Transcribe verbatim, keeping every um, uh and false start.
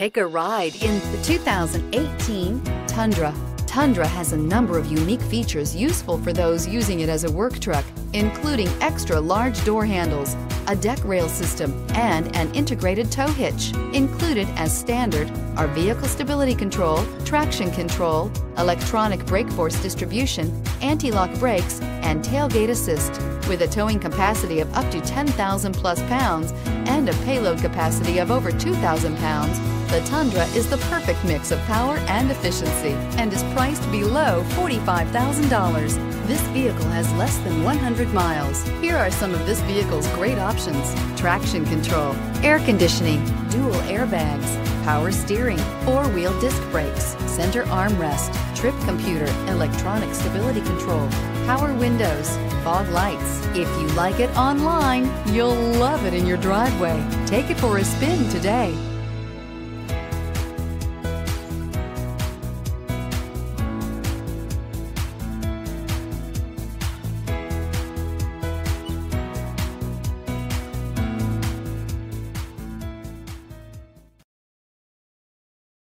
Take a ride in the two thousand eighteen Tundra. Tundra has a number of unique features useful for those using it as a work truck, including extra-large door handles, a deck rail system, and an integrated tow hitch. Included as standard are vehicle stability control, traction control, electronic brake force distribution, anti-lock brakes, and tailgate assist. With a towing capacity of up to ten thousand plus pounds and a payload capacity of over two thousand pounds, the Tundra is the perfect mix of power and efficiency and is priced below forty-five thousand dollars. This vehicle has less than one hundred miles. Here are some of this vehicle's great options: traction control, air conditioning, dual airbags, power steering, four-wheel disc brakes, center armrest, trip computer, electronic stability control, power windows, fog lights. If you like it online, you'll love it in your driveway. Take it for a spin today.